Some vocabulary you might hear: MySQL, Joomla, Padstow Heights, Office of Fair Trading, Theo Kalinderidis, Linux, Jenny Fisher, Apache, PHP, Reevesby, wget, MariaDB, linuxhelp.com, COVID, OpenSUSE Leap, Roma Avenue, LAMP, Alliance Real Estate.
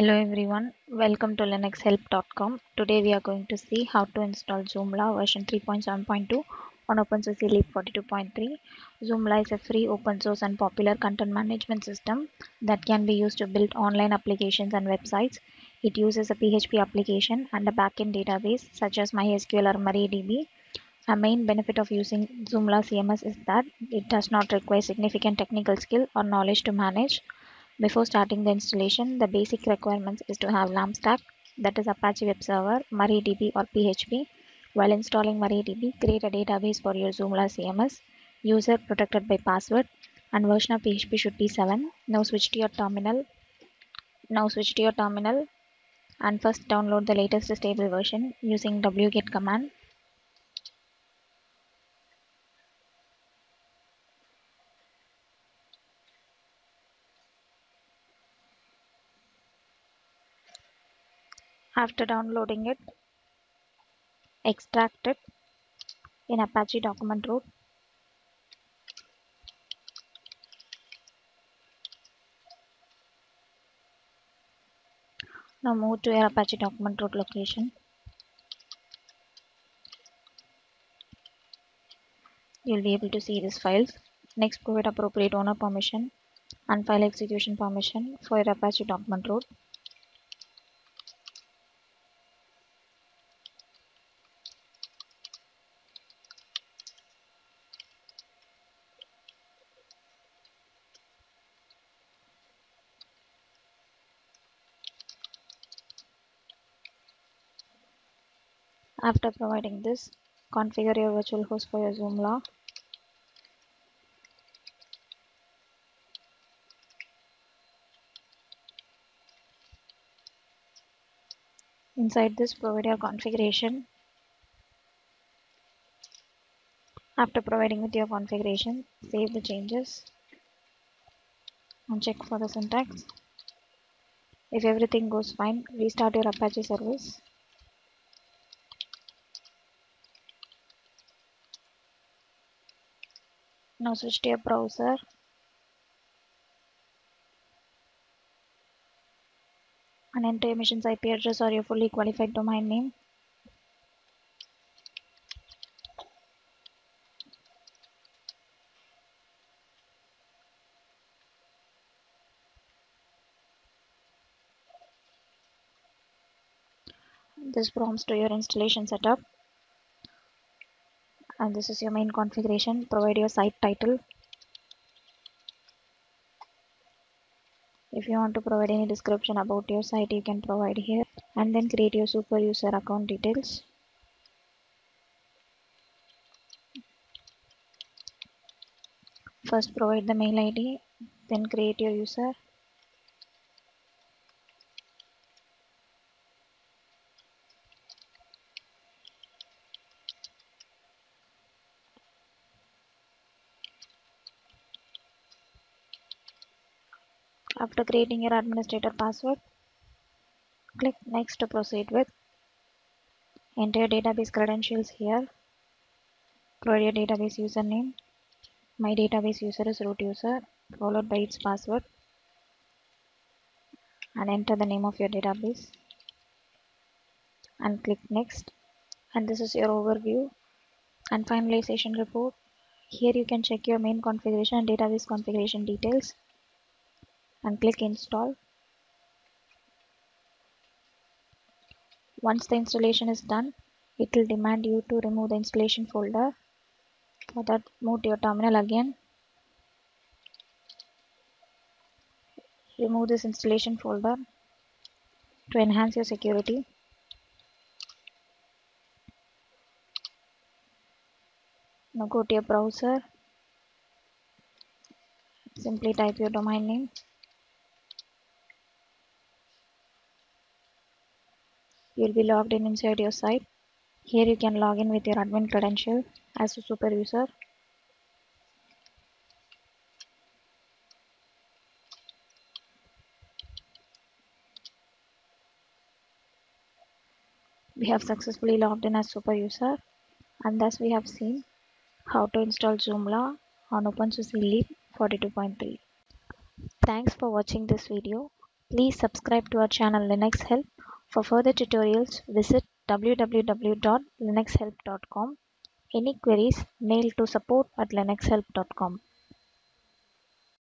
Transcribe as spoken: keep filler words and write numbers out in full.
Hello everyone, welcome to linux help dot com. Today we are going to see how to install Joomla version three point seven point two on OpenSUSE Leap forty-two point three. Joomla is a free, open source and popular content management system that can be used to build online applications and websites. It uses a P H P application and a backend database such as MySQL or MariaDB. A main benefit of using Joomla C M S is that it does not require significant technical skill or knowledge to manage. Before starting the installation, the basic requirements is to have LAMP stack, that is Apache web server, MariaDB or P H P. While installing MariaDB, create a database for your Joomla C M S, user protected by password, and version of P H P should be seven. Now switch to your terminal. Now switch to your terminal and first download the latest stable version using wget command. After downloading it, extract it in Apache document root. Now move to your Apache document root location. You'll be able to see these files. Next, provide appropriate owner permission and file execution permission for your Apache document root. After providing this, configure your virtual host for your Joomla. Inside this, provide your configuration. After providing with your configuration, save the changes and check for the syntax. If everything goes fine, restart your Apache service. Now switch to your browser and enter your mission's I P address or your fully qualified domain name. This prompts to your installation setup. And this is your main configuration. Provide your site title. If you want to provide any description about your site, you can provide here. And then create your super user account details. First provide the mail I D, then create your user. After creating your administrator password, click next to proceed with. Enter your database credentials here. Provide your database username. My database user is root user, followed by its password. And enter the name of your database. And click next. And this is your overview and finalization report. Here you can check your main configuration and database configuration details. And click install. Once the installation is done, it will demand you to remove the installation folder. For that, move to your terminal again. Remove this installation folder to enhance your security. Now go to your browser. Simply type your domain name. You'll be logged in inside your site. Here you can log in with your admin credential as a super user. We have successfully logged in as super user, and thus we have seen how to install Joomla on OpenSUSE Leap forty-two point three. Thanks for watching this video. Please subscribe to our channel Linux Help. For further tutorials, visit w w w dot linux help dot com. Any queries, mail to support at linux help dot com.